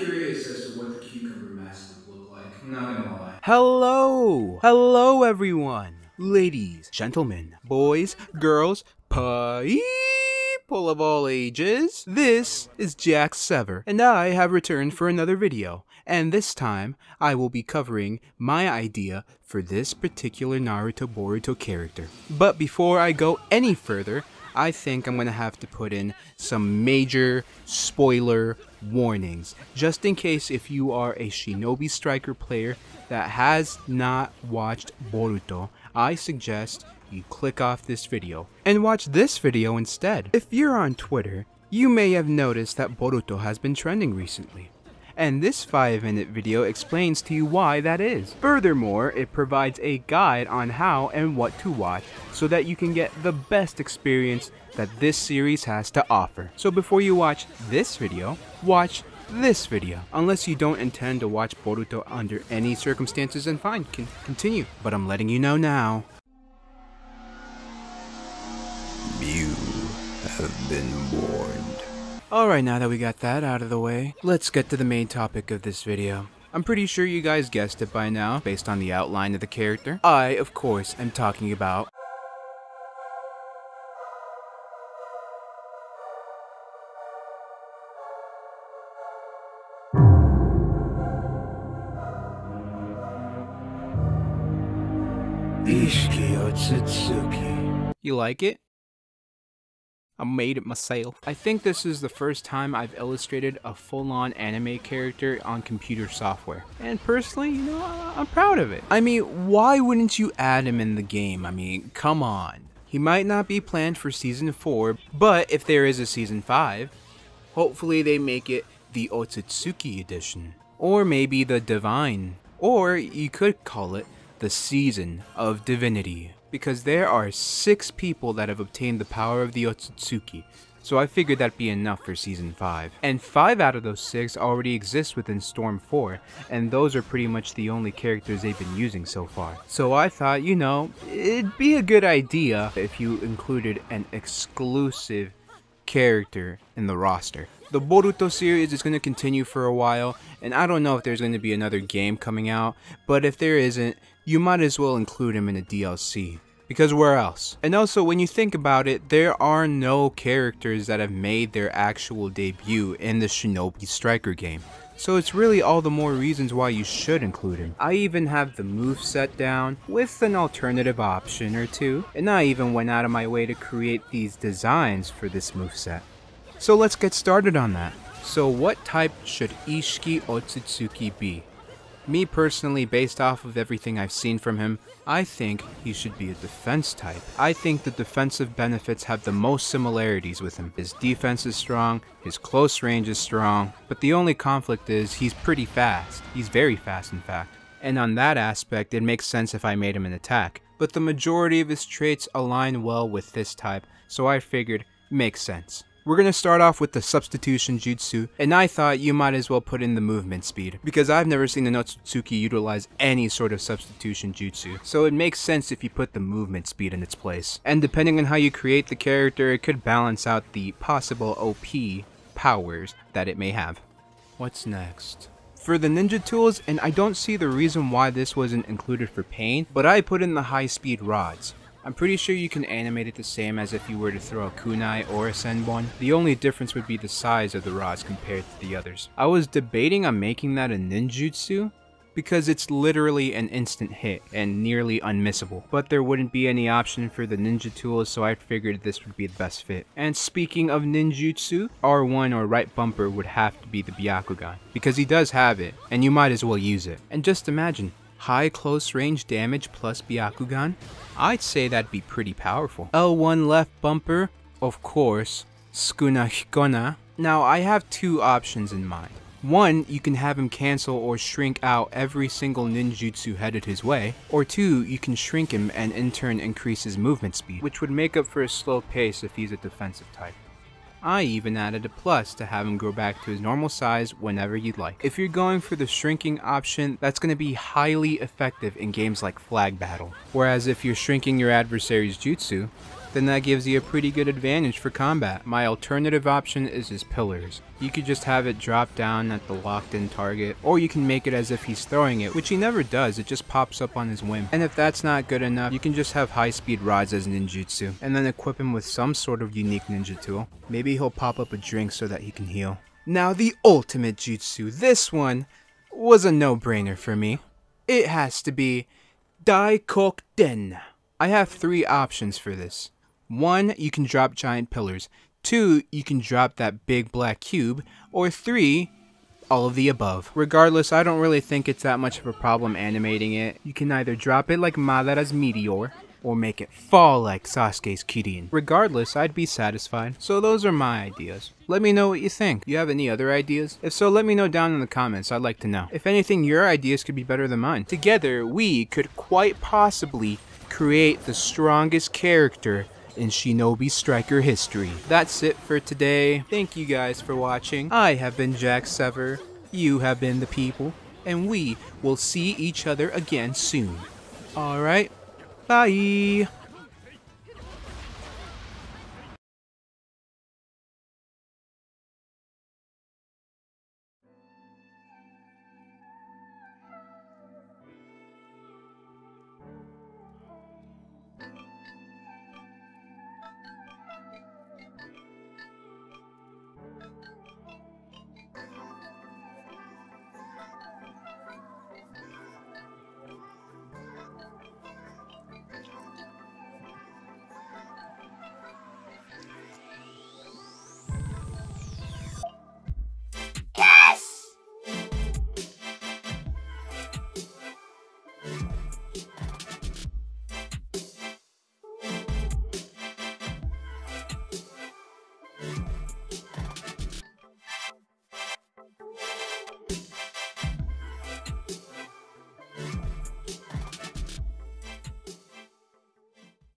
curious as to what the cucumber mask would look like, I'm not gonna lie. Hello! Hello everyone! Ladies, gentlemen, boys, girls, people of all ages, this is Jak Sever, and I have returned for another video, and this time I will be covering my idea for this particular Naruto Boruto character. But before I go any further, I think I'm gonna have to put in some major spoiler warnings, just in case if you are a Shinobi Striker player that has not watched Boruto, I suggest you click off this video and watch this video instead. If you're on Twitter, you may have noticed that Boruto has been trending recently, and this 5-minute video explains to you why that is. Furthermore, it provides a guide on how and what to watch so that you can get the best experience that this series has to offer. So before you watch this video, unless you don't intend to watch Boruto under any circumstances, and fine, continue. But I'm letting you know now. You have been warned. Alright, now that we got that out of the way, let's get to the main topic of this video. I'm pretty sure you guys guessed it by now, based on the outline of the character. I, of course, am talking about Isshiki Otsutsuki. You like it? I made it myself. I think this is the first time I've illustrated a full-on anime character on computer software. And personally, you know, I'm proud of it. I mean, why wouldn't you add him in the game? I mean, come on. He might not be planned for season 4, but if there is a season 5, hopefully they make it the Otsutsuki edition. Or maybe the Divine. Or you could call it the Season of Divinity, because there are 6 people that have obtained the power of the Otsutsuki, so I figured that'd be enough for Season 5. And 5 out of those 6 already exist within Storm 4, and those are pretty much the only characters they've been using so far. So I thought, you know, it'd be a good idea if you included an exclusive character in the roster. The Boruto series is going to continue for a while, and I don't know if there's going to be another game coming out, but if there isn't, you might as well include him in a DLC, because where else? And also, when you think about it, there are no characters that have made their actual debut in the Shinobi Striker game, so it's really all the more reasons why you should include him. I even have the moveset down, with an alternative option or two, and I even went out of my way to create these designs for this moveset. So let's get started on that. So what type should Isshiki Otsutsuki be? Me personally, based off of everything I've seen from him, I think he should be a defense type. I think the defensive benefits have the most similarities with him. His defense is strong, his close range is strong, but the only conflict is he's pretty fast. He's very fast, in fact. And on that aspect, it makes sense if I made him an attack. But the majority of his traits align well with this type, so I figured, makes sense. We're going to start off with the substitution jutsu, and I thought you might as well put in the movement speed, because I've never seen an Otsutsuki utilize any sort of substitution jutsu, so it makes sense if you put the movement speed in its place. And depending on how you create the character, it could balance out the possible OP powers that it may have. What's next? For the ninja tools, and I don't see the reason why this wasn't included for Pain, but I put in the high speed rods. I'm pretty sure you can animate it the same as if you were to throw a kunai or a senbon. The only difference would be the size of the rods compared to the others. I was debating on making that a ninjutsu, because it's literally an instant hit and nearly unmissable. But there wouldn't be any option for the ninja tools, so I figured this would be the best fit. And speaking of ninjutsu, R1 or right bumper would have to be the Byakugan, because he does have it, and you might as well use it. And just imagine, high close range damage plus Byakugan? I'd say that'd be pretty powerful. L1 left bumper, of course, Skuna Hikona. Now I have 2 options in mind. One, you can have him cancel or shrink out every single ninjutsu headed his way, or 2, you can shrink him and in turn increase his movement speed, which would make up for his slow pace if he's a defensive type. I even added a plus to have him grow back to his normal size whenever you'd like. If you're going for the shrinking option, that's going to be highly effective in games like Flag Battle. Whereas if you're shrinking your adversary's jutsu, then that gives you a pretty good advantage for combat. My alternative option is his pillars. You could just have it drop down at the locked in target, or you can make it as if he's throwing it, which he never does, it just pops up on his whim. And if that's not good enough, you can just have high speed rods as ninjutsu, and then equip him with some sort of unique ninja tool. Maybe he'll pop up a drink so that he can heal. Now the ultimate jutsu, this one was a no-brainer for me. It has to be Daikokuten. I have three options for this. One, you can drop giant pillars. Two, you can drop that big black cube. Or three, all of the above. Regardless, I don't really think it's that much of a problem animating it. You can either drop it like Madara's meteor, or make it fall like Sasuke's Kirin. Regardless, I'd be satisfied. So those are my ideas. Let me know what you think. You have any other ideas? If so, let me know down in the comments, I'd like to know. If anything, your ideas could be better than mine. Together, we could quite possibly create the strongest character in Shinobi Striker history. That's it for today. Thank you guys for watching. I have been Jak Sever, you have been the people, and we will see each other again soon. Alright. Bye!